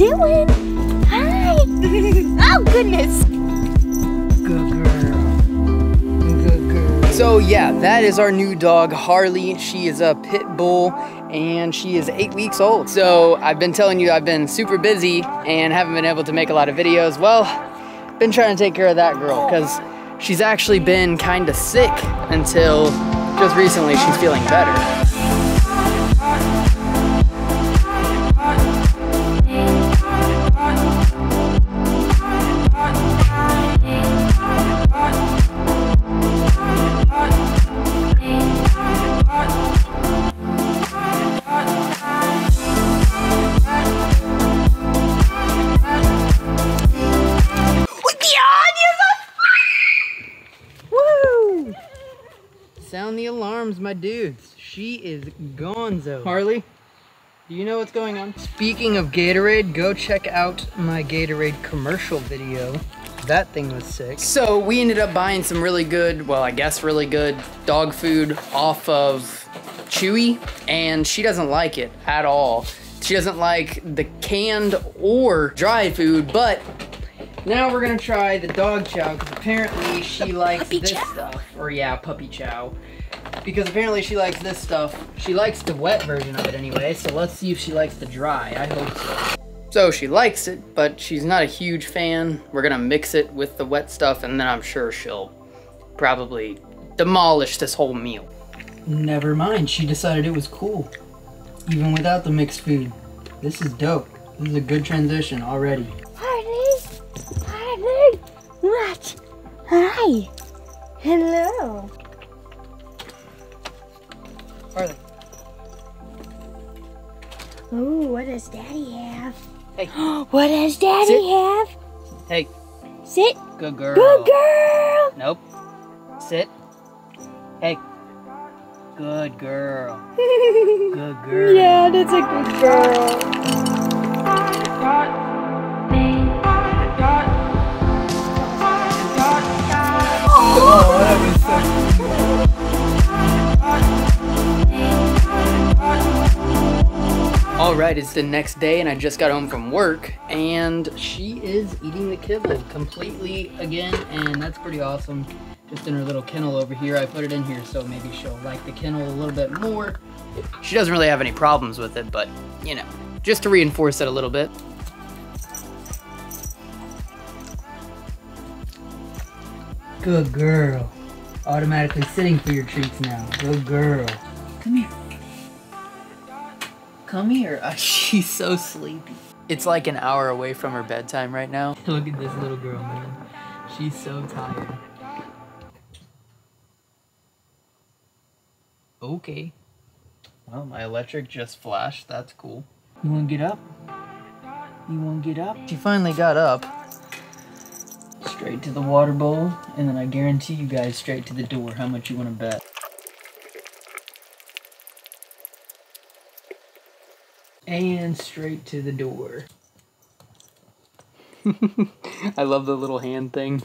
doing? Hi! Oh, goodness! Good girl. Good girl. So yeah, that is our new dog, Harley. She is a pit bull, and she is 8 weeks old. So I've been telling you I've been super busy and haven't been able to make a lot of videos. Well, been trying to take care of that girl, because she's actually been kind of sick until just recently she's feeling better. Sound the alarms, my dudes. She is gonzo. Harley, do you know what's going on? Speaking of Gatorade, go check out my Gatorade commercial video. That thing was sick. So we ended up buying some really good, well, I guess really good dog food off of Chewy, and she doesn't like it at all. She doesn't like the canned or dry food, but now we're gonna try the dog chow, because apparently she likes this stuff. Or yeah, puppy chow. Because apparently she likes this stuff. She likes the wet version of it anyway, so let's see if she likes the dry. I hope so. So she likes it, but she's not a huge fan. We're gonna mix it with the wet stuff, and then I'm sure she'll probably demolish this whole meal. Never mind, she decided it was cool, even without the mixed food. This is dope. This is a good transition already. What? Hi. Hello. Harley. Oh, what does Daddy have? Hey. What does Daddy have? Hey. Sit. Good girl. Good girl. Nope. Sit. Hey. Good girl. Good girl. Yeah, that's a good girl. Alright, it's the next day and I just got home from work, and she is eating the kibble completely again, and that's pretty awesome. Just in her little kennel over here. I put it in here so maybe she'll like the kennel a little bit more. She doesn't really have any problems with it, but you know, just to reinforce it a little bit. Good girl. Automatically sitting for your treats now. Good girl. Come here. Come here. Oh, she's so sleepy. It's like an hour away from her bedtime right now. Look at this little girl, man. She's so tired. Okay. Well, my electric just flashed. That's cool. You wanna get up? You wanna get up? She finally got up. Straight to the water bowl, and then I guarantee you guys straight to the door. How much you want to bet? And straight to the door. I love the little hand thing.